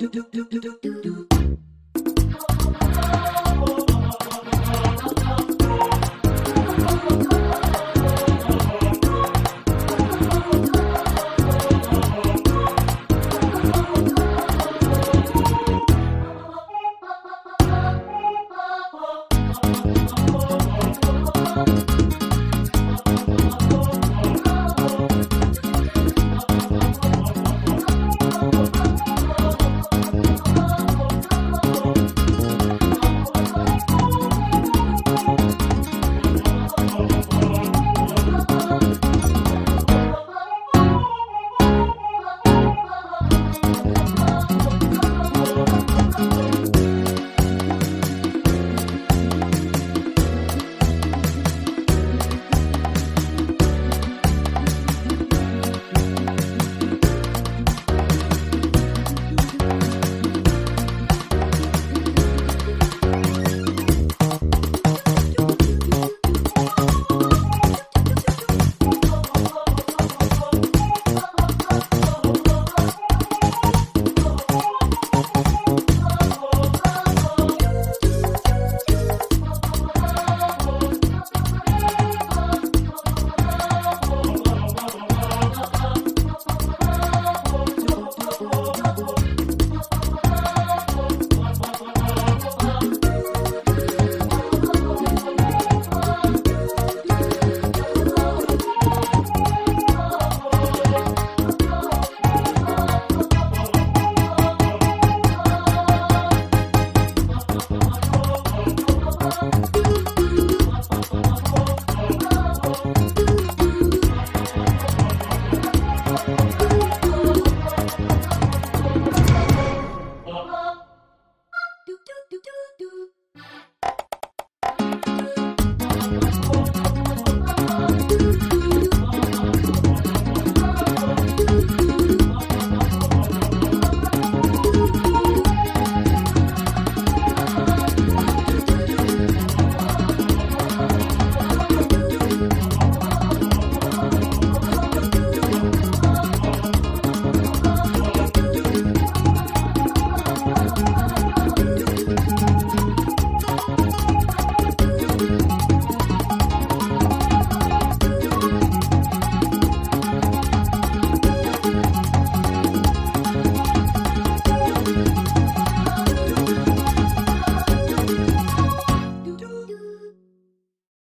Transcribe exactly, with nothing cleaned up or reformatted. Do do do do do.